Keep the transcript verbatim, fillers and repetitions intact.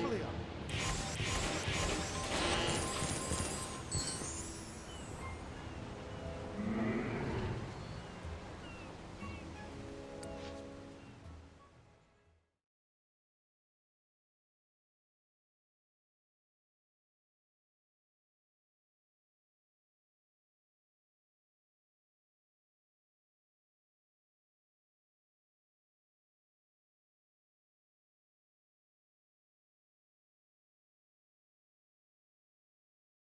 Emily.